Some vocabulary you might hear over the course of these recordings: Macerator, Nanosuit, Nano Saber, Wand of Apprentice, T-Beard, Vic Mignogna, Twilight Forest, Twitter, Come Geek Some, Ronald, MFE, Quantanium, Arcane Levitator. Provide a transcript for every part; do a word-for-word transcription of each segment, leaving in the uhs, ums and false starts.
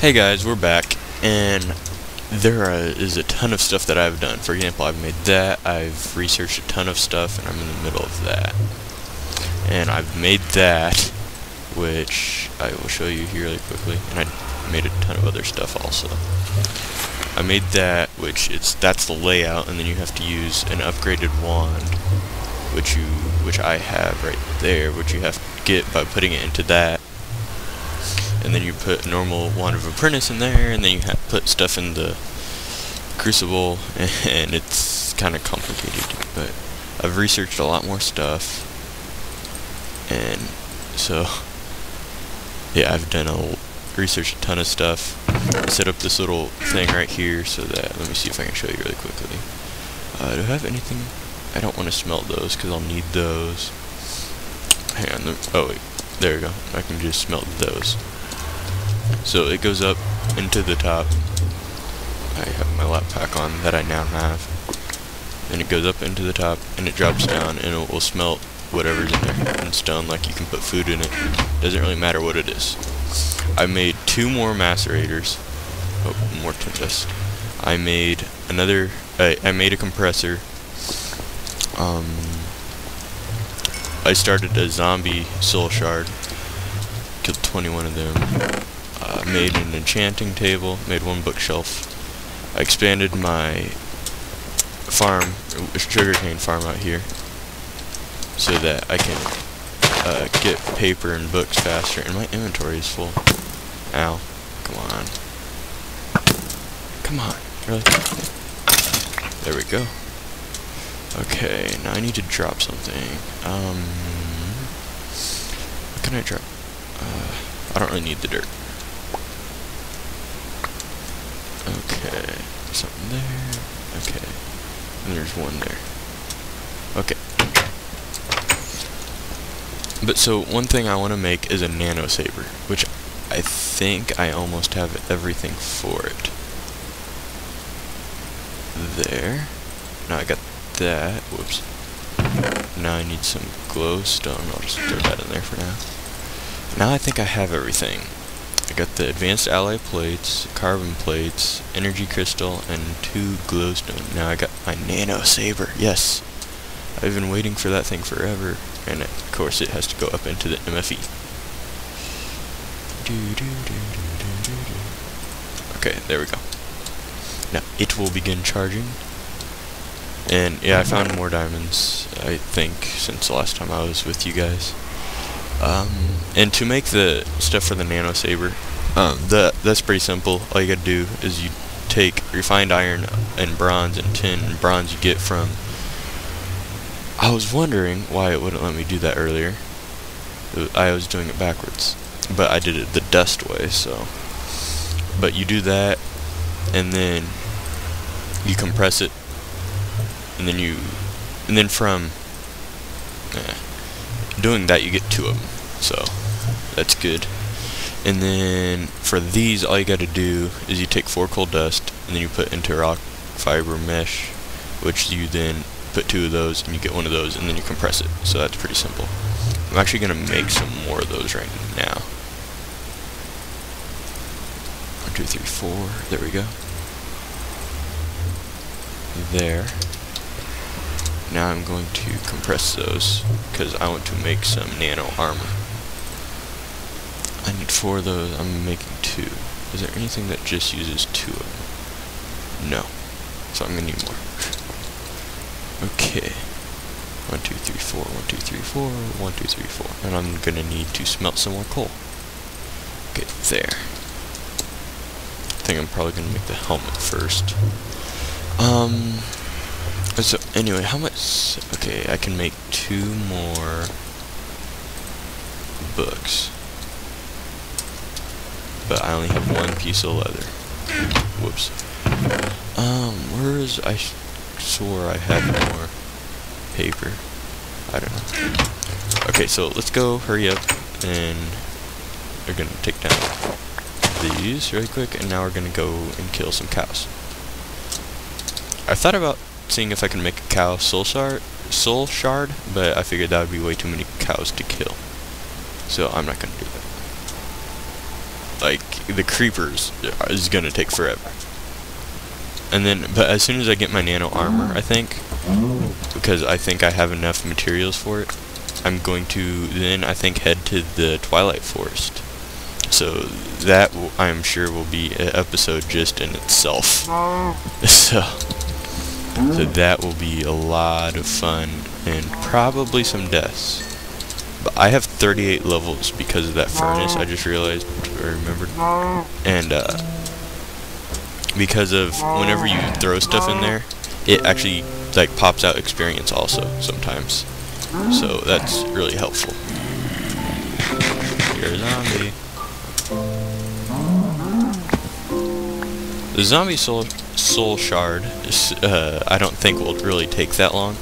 Hey guys, we're back, and there uh, is a ton of stuff that I've done. For example, I've made that, I've researched a ton of stuff, and I'm in the middle of that. And I've made that, which I will show you here really quickly, and I made a ton of other stuff also. I made that, which it's that's the layout, and then you have to use an upgraded wand, which you which I have right there, which you have to get by putting it into that. And then you put normal Wand of Apprentice in there, and then you ha put stuff in the crucible, and it's kind of complicated, but I've researched a lot more stuff, and so, yeah, I've done a researched a ton of stuff. I set up this little thing right here so that, let me see if I can show you really quickly. Uh, do I have anything? I don't want to smelt those, because I'll need those. Hang on, the, oh wait, there we go, I can just smelt those. So it goes up into the top. I have my lappack on that I now have. And it goes up into the top, and it drops down, and it will smelt whatever's in there. In stone, like you can put food in it. Doesn't really matter what it is. I made two more macerators. Oh, more tin dust. I made another. I, I made a compressor. Um. I started a zombie soul shard. Killed twenty-one of them. Uh, made an enchanting table, made one bookshelf. I expanded my farm, sugarcane farm out here, so that I can uh, get paper and books faster, and my inventory is full. Ow. Come on. Come on. Really? There we go. Okay, now I need to drop something. Um, what can I drop? Uh, I don't really need the dirt. Okay, something there, okay, and there's one there, okay. But so, one thing I want to make is a nano saber, which I think I almost have everything for it. There, now I got that, whoops. Now I need some glowstone, I'll just throw that in there for now. Now I think I have everything. I got the advanced alloy plates, carbon plates, energy crystal, and two glowstone. Now I got my nano saber. Yes! I've been waiting for that thing forever. And of course it has to go up into the M F E. Okay, there we go. Now it will begin charging. And yeah, I found more diamonds, I think, since the last time I was with you guys. Um, and to make the stuff for the nano saber, um, the, that's pretty simple. All you gotta do is you take refined iron and bronze and tin and bronze you get from. I was wondering why it wouldn't let me do that earlier. I was doing it backwards, but I did it the dust way. So, but you do that, and then you compress it, and then you, and then from. Eh, doing that you get two of them, so that's good. And then for these, all you got to do is you take four coal dust, and then you put into rock fiber mesh, which you then put two of those, and you get one of those, and then you compress it. So that's pretty simple. I'm actually gonna make some more of those right now. One, two, three, four, there we go. There. Now I'm going to compress those, because I want to make some nano armor. I need four of those, I'm making two. Is there anything that just uses two of them? No. So I'm going to need more. Okay. One, two, three, four, one, two, three, four, one, two, three, four. And I'm going to need to smelt some more coal. Okay, there. I think I'm probably going to make the helmet first. Um... So, anyway, how much... Okay, I can make two more books. But I only have one piece of leather. Whoops. Um, where is... I swore I had more paper. I don't know. Okay, so let's go hurry up, and we're gonna take down these really quick, and now we're gonna go and kill some cows. I thought about seeing if I can make a cow soul shard, soul shard, but I figured that would be way too many cows to kill. So I'm not going to do that. Like, the creepers is gonna take forever. And then, but as soon as I get my nano armor, I think, because I think I have enough materials for it, I'm going to then, I think, head to the Twilight Forest. So that, w I'm sure, will be an episode just in itself. so, so that will be a lot of fun, and probably some deaths. But I have thirty-eight levels because of that furnace, I just realized, I remembered. And, uh... because of whenever you throw stuff in there, it actually like pops out experience also sometimes, so that's really helpful. You're a zombie. The zombie soul soul shard is, uh, I don't think will really take that long,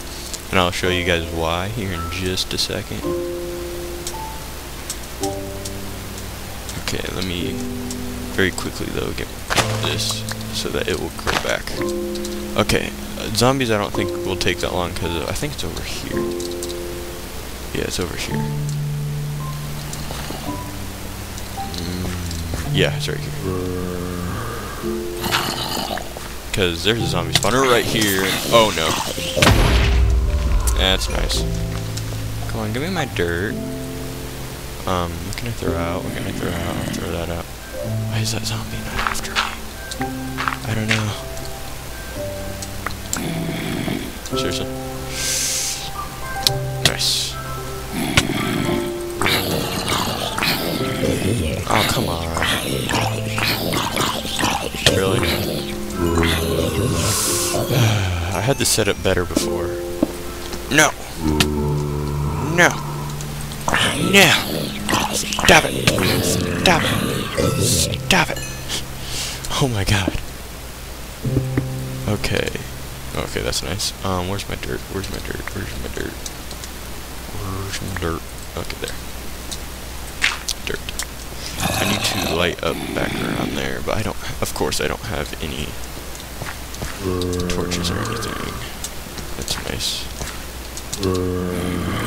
and I'll show you guys why here in just a second. Okay, let me very quickly though get this so that it will grow back. Okay, uh, zombies I don't think will take that long because I think it's over here. Yeah, it's over here. Mm, yeah, it's right here. Because there's a zombie spawner right here. Oh no. That's nice. Come on, give me my dirt. Um, what can I throw out? What can I throw out? I'll throw that out. Why is that zombie not after me? I don't know. Seriously? Nice. Oh, come on. Really? I had this set up better before. No! No! No! Stop it! Stop it! Stop it! Oh my god. Okay. Okay, that's nice. Um, where's my dirt? Where's my dirt? Where's my dirt? Where's my dirt? Okay, there. Dirt. I need to light up back around there, but I don't, of course, I don't have any torches or anything. That's nice. I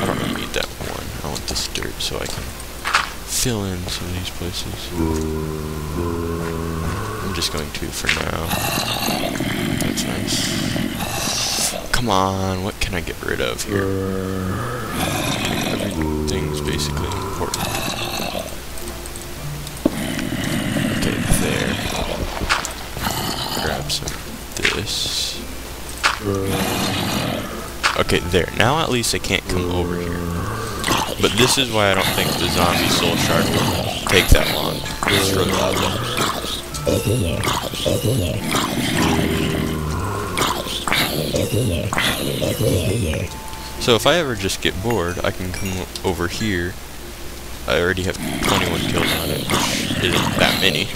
don't really need that one. I want this dirt so I can fill in some of these places. I'm just going to for now. That's nice. Come on, what can I get rid of here? Everything's basically important. Okay, there. Grab some of this. Okay, there. Now at least I can't come over here. But this is why I don't think the zombie soul shard will take that long. It's really loud. So if I ever just get bored, I can come over here. I already have twenty-one kills on it, which isn't that many.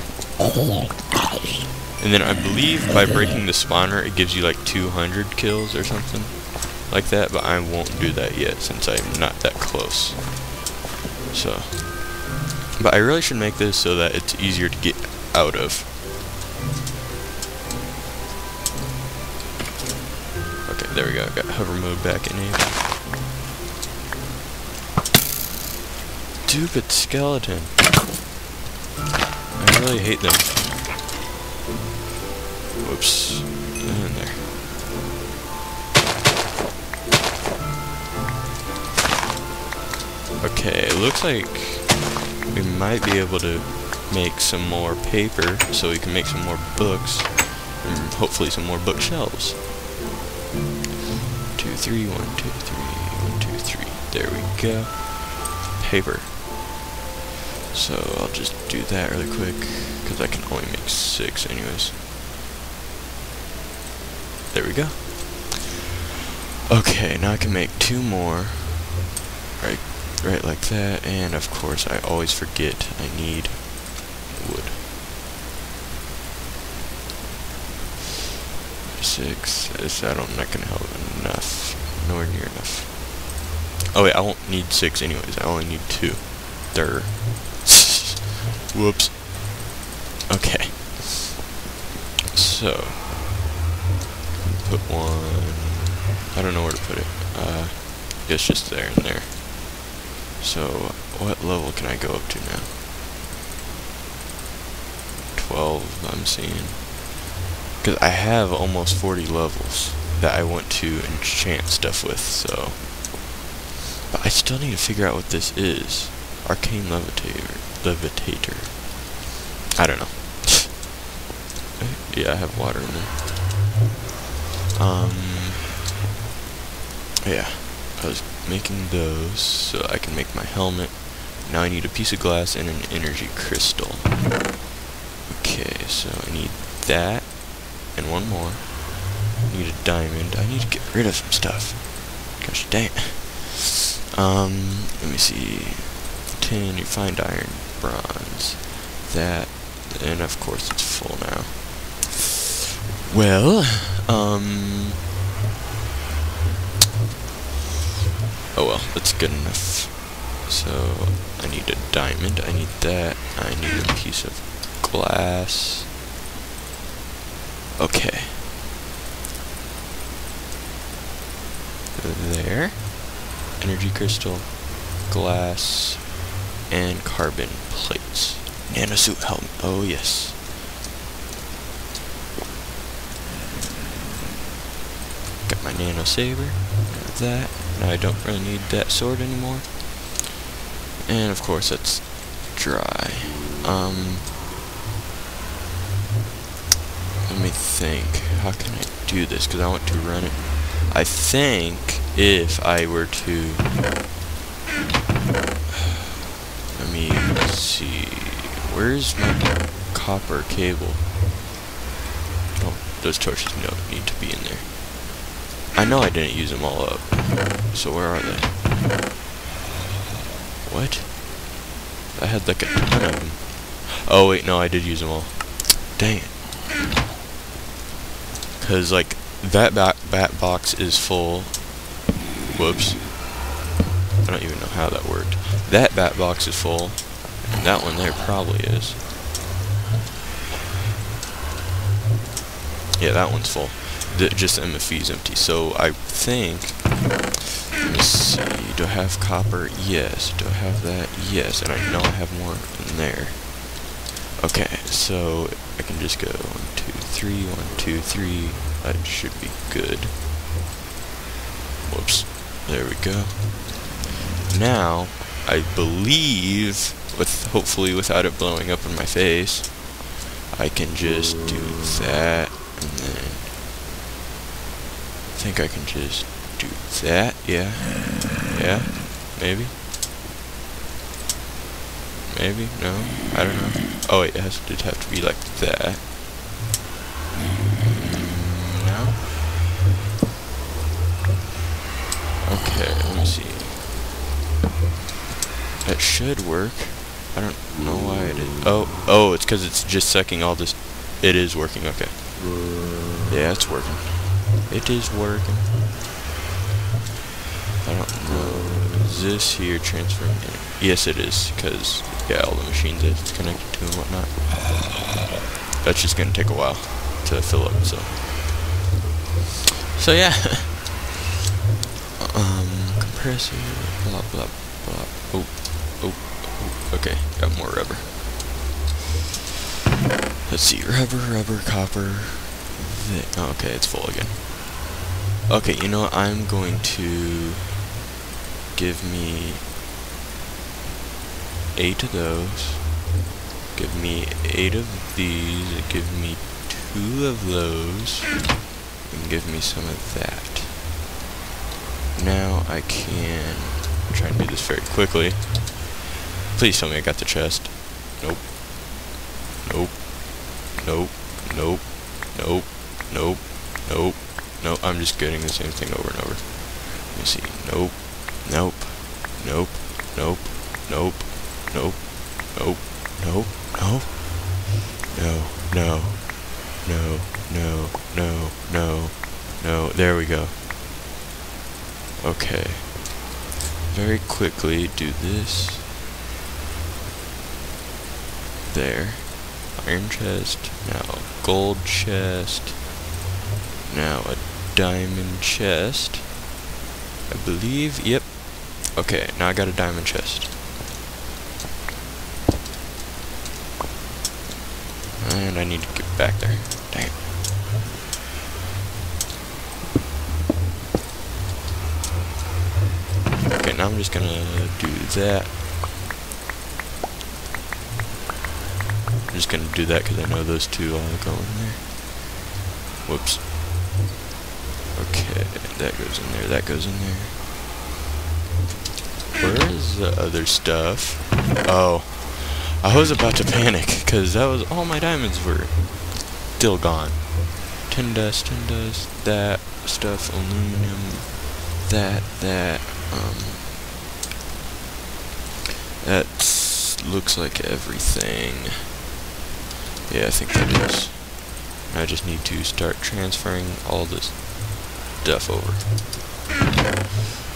And then I believe by breaking the spawner, it gives you like two hundred kills or something like that, but I won't do that yet since I'm not that close. So, but I really should make this so that it's easier to get out of. Okay, there we go. Got hover mode back in here. Stupid skeleton. I really hate them. Whoops. In there. Okay, it looks like we might be able to make some more paper so we can make some more books and hopefully some more bookshelves. Two, three, one, two, three, one, two, three. There we go, paper. So I'll just do that really quick because I can only make six anyways. There we go. Okay, now I can make two more right right like that, and of course I always forget I need wood. Six. This, I don't, I'm not gonna help enough. Nowhere near enough. Oh wait, I won't need six anyways. I only need two. There. Whoops. Okay. So. Put one. I don't know where to put it. Uh, I guess just there and there. So, what level can I go up to now? twelve I'm seeing. Because I have almost forty levels that I want to enchant stuff with, so. But I still need to figure out what this is. Arcane Levitator. Levitator. I don't know. Yeah, I have water in there. Um, yeah, I was making those so I can make my helmet. Now I need a piece of glass and an energy crystal. Okay, so I need that and one more. I need a diamond. I need to get rid of some stuff. Gosh dang it. Um, let me see. Tin, you find iron, bronze, that, and of course it's full now. Well, um, oh well, that's good enough. So, I need a diamond, I need that, I need a piece of glass. Okay. There. Energy crystal, glass, and carbon plates. Nanosuit helmet, oh yes. My nano saber, that. Now I don't really need that sword anymore. And of course that's dry. Um, let me think. How can I do this? Because I want to run it. I think if I were to, let me see. Where's my copper cable? Oh, those torches don't need to be in there. I know I didn't use them all up, so where are they? What? I had like a ton of them. Oh wait, no, I did use them all. Dang it. Cause like, that bat, bat box is full. Whoops. I don't even know how that worked. That bat box is full, and that one there probably is. Yeah, that one's full. The, just M F E is empty, so I think, let me see, do I have copper? Yes. Do I have that? Yes, and I know I have more in there. Okay, so I can just go one, two, three, one, two, three, that should be good. Whoops, there we go. Now, I believe, with hopefully without it blowing up in my face, I can just do that, and then I think I can just do that, yeah, yeah, maybe, maybe, no, I don't know, oh wait, it has to, it'd have to be like that, no, okay, let me see, that should work, I don't know why it is, oh, oh, it's because it's just sucking all this, it is working, okay, yeah, it's working. It is working. I don't know. Is this here transferring energy? Yes, it is, because, yeah, all the machines it's connected to and whatnot. That's just going to take a while to fill up, so. So, yeah. um, compressor, blah, blah, blah. Oh, oh, oh. Okay, got more rubber. Let's see, rubber, rubber, copper. Oh, okay, it's full again. Okay, you know what? I'm going to give me eight of those. Give me eight of these. Give me two of those. And give me some of that. Now I can try and do this very quickly. Please tell me I got the chest. Nope. Nope. Nope. Nope. Nope. Nope, nope, nope, I'm just getting the same thing over and over. Let me see, nope, nope, nope, nope, nope, nope, nope, nope, no, no, no, no, no, no, no, no, there we go. Okay, very quickly do this. There, iron chest, now gold chest. Now a diamond chest, I believe, yep. Okay, now I got a diamond chest. And I need to get back there. Dang it. Okay, now I'm just gonna do that. I'm just gonna do that because I know those two all go in there. Whoops. Okay, that goes in there, that goes in there. Where is the other stuff? Oh. I was about to panic, because that was all my diamonds were still gone. Tin dust, tin dust, that stuff, aluminum, that, that, um... that looks like everything. Yeah, I think that is. I just need to start transferring all this stuff over.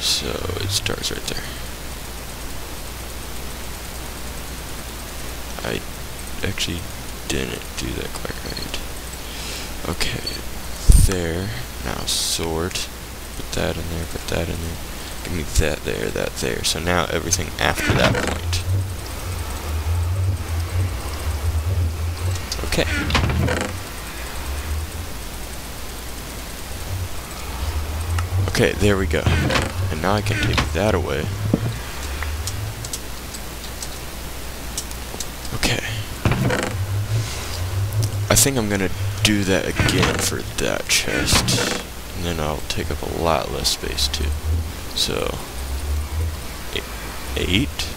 So, it starts right there. I actually didn't do that quite right. Okay, there. Now sort. Put that in there, put that in there. Give me that there, that there. So now everything after that point. Okay. Okay, there we go. And now I can take that away. I think I'm gonna do that again for that chest, and then I'll take up a lot less space too. So, eight. eight.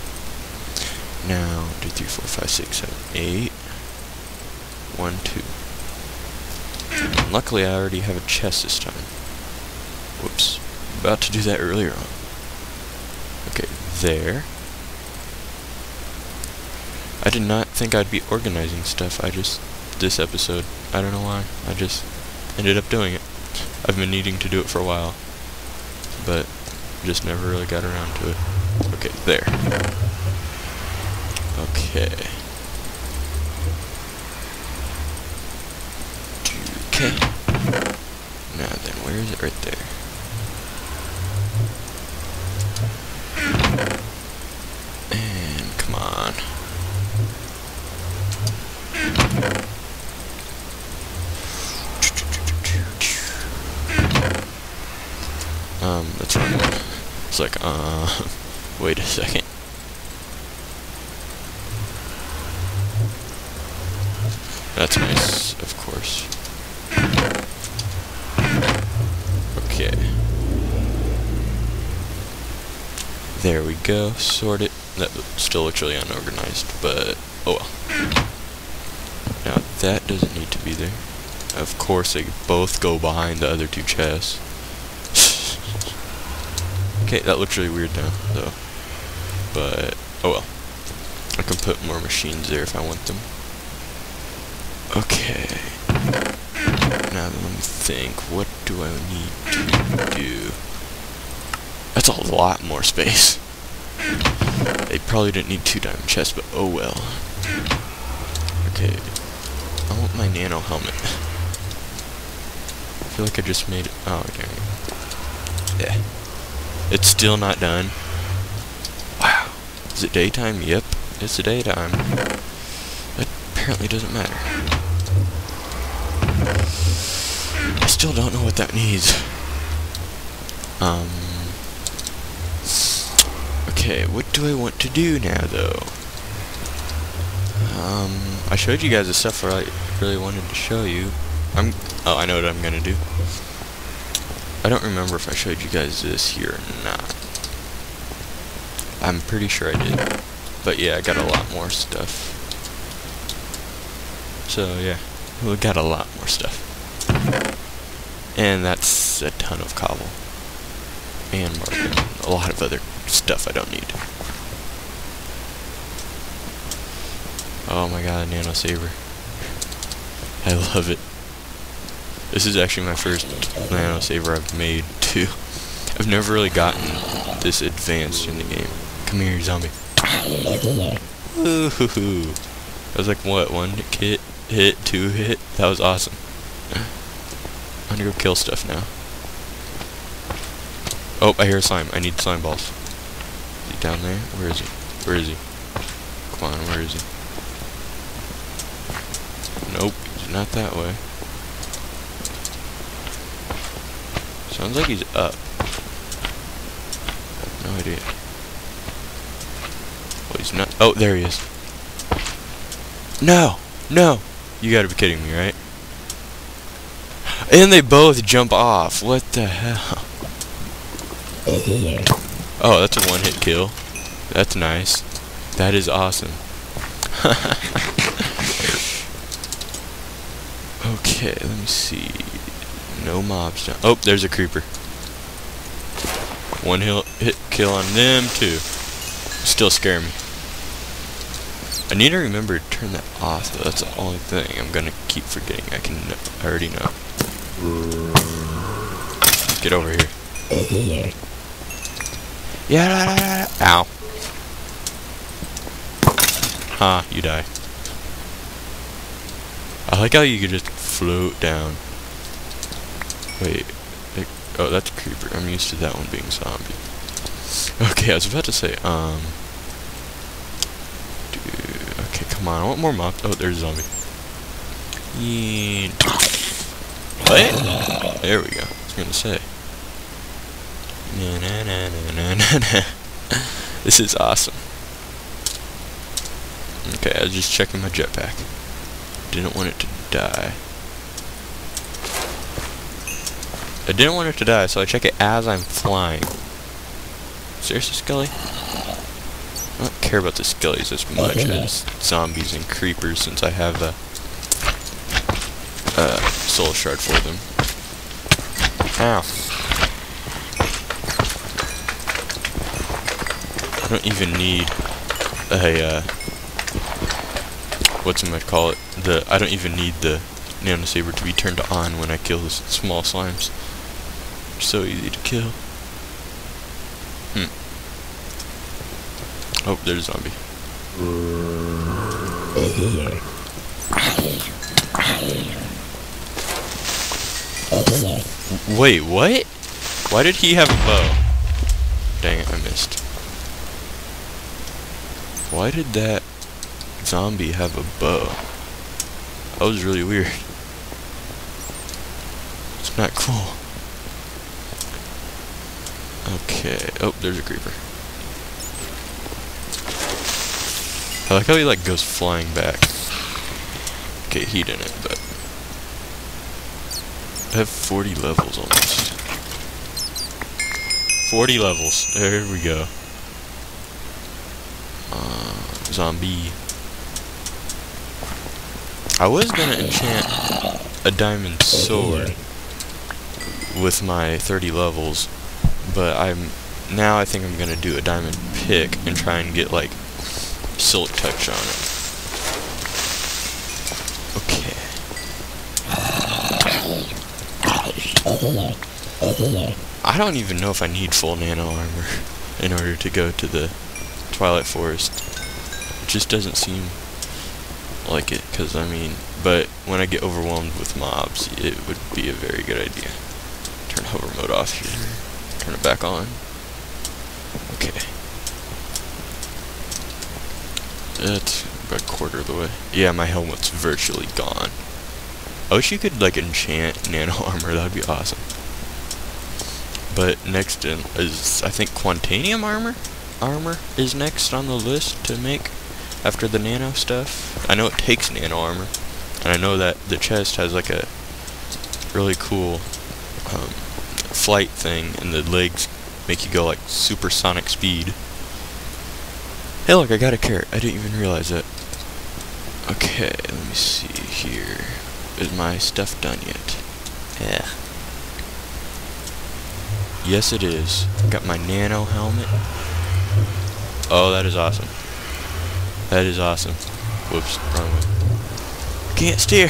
Now, two, three, four, five, six, seven, eight. One, two. And luckily, I already have a chest this time. Whoops! About to do that earlier on. Okay, there. I did not think I'd be organizing stuff. I just this episode. I don't know why. I just ended up doing it. I've been needing to do it for a while, but just never really got around to it. Okay, there. Okay. Okay. Now then, where is it? Right there. And come on. Um, that's wrong one. It's like, uh, wait a second. That's nice, of course. Okay. There we go. Sort it. That still looks really unorganized, but oh well. Now, that doesn't need to be there. Of course, they both go behind the other two chests. Okay, that looks really weird now, though. But, oh well. I can put more machines there if I want them. Okay. Now, let me think. What do I need to do? That's a lot more space. They probably didn't need two diamond chests, but oh well. Okay. I want my nano helmet. I feel like I just made it. Oh, dang it. Yeah. It's still not done. Wow. Is it daytime? Yep. It's a daytime. That apparently doesn't matter. I still don't know what that needs. Um. Okay, what do I want to do now, though? Um, I showed you guys the stuff I really wanted to show you. I'm. Oh, I know what I'm gonna do. I don't remember if I showed you guys this here or not. I'm pretty sure I did. But yeah, I got a lot more stuff. So yeah, we got a lot more stuff. And that's a ton of cobble. And marble. A lot of other stuff I don't need. Oh my god, Nano Saber. I love it. This is actually my first Nano Saber I've made, too. I've never really gotten this advanced in the game. Come here, you zombie. Woo-hoo-hoo. I was like, what, one hit, hit, two hit? That was awesome. I'm gonna go kill stuff now. Oh, I hear a slime. I need slime balls. Is he down there? Where is he? Where is he? Come on, where is he? Nope, not that way. Sounds like he's up. No idea. Well, he's not. Oh, there he is. No! No! You gotta be kidding me, right? And they both jump off. What the hell? Oh, that's a one-hit kill. That's nice. That is awesome. Okay, let me see. No mobs down. Oh, there's a creeper. One hit, hit kill on them, too. Still scare me. I need to remember to turn that off, though. That's the only thing I'm going to keep forgetting. I can. I already know. Get over here. Yeah. Ow. Ha, you die. I like how you could just float down. Wait. It, oh, that's a creeper. I'm used to that one being zombie. Okay, I was about to say, um... Dude, okay, come on. I want more mobs. Oh, there's a zombie. Yeah. What? There we go. I was gonna say. Na na na na na na. This is awesome. Okay, I was just checking my jetpack. Didn't want it to die. I didn't want it to die, so I check it as I'm flying. Seriously, Skelly? I don't care about the Skellies as much as zombies and creepers, since I have a uh, soul shard for them. Ow. I don't even need a, uh... what's in my call it? The I don't even need the Nano Saber to be turned on when I kill the small slimes. They're so easy to kill. Hmm. Oh, there's a zombie. Wait, what? Why did he have a bow? Dang it, I missed. Why did that zombie have a bow? That was really weird. It's not cool. Okay. Oh, there's a creeper. I like how he like goes flying back. Okay, he didn't, but I have forty levels almost. forty levels. There we go. Uh, zombie. I was gonna enchant a diamond sword with my thirty levels, but I'm now I think I'm gonna do a diamond pick and try and get like silk touch on it. Okay. I don't even know if I need full nano armor in order to go to the Twilight Forest. It just doesn't seem like it, because I mean, but when I get overwhelmed with mobs, it would be a very good idea. Turn hover mode off here. Turn it back on. Okay. That's about a quarter of the way. Yeah, my helmet's virtually gone. I wish you could, like, enchant nano armor. That would be awesome. But next in is, I think, Quantanium armor? Armor is next on the list to make after the nano stuff. I know it takes nano armor, and I know that the chest has like a really cool um, flight thing, and the legs make you go like supersonic speed. Hey look, I got a carrot. I didn't even realize it. Okay, let me see here. Is my stuff done yet? Yeah. Yes it is. Got my nano helmet. Oh, that is awesome. That is awesome. Whoops, wrong way. Can't steer!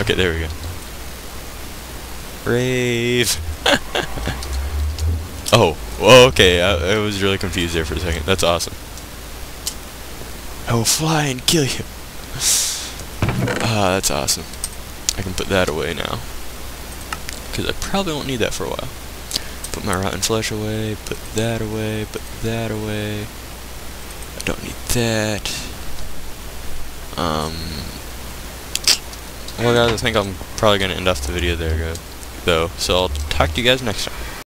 Okay, there we go. Brave! Oh, well, okay, I, I was really confused there for a second. That's awesome. I will fly and kill you! Ah, that's awesome. I can put that away now, because I probably won't need that for a while. Put my rotten flesh away, put that away, put that away. Don't need that. Um, Well guys, I think I'm probably going to end off the video there, though, so I'll talk to you guys next time.